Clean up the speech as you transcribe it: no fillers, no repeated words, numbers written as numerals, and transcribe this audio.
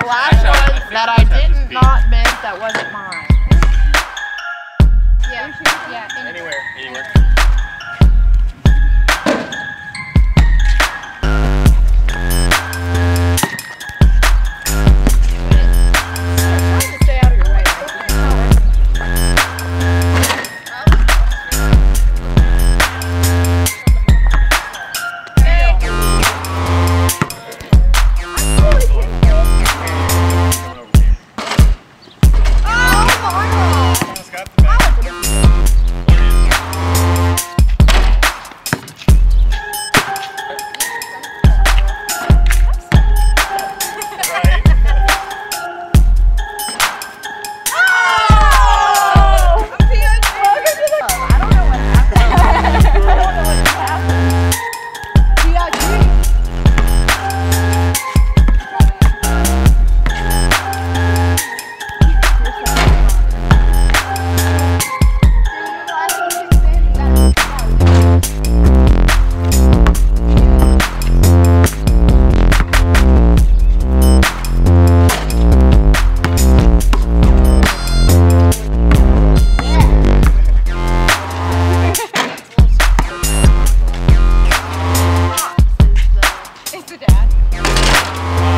The last one that I did not miss that wasn't mine. Yeah. Yeah. Anywhere. Anywhere. Dad.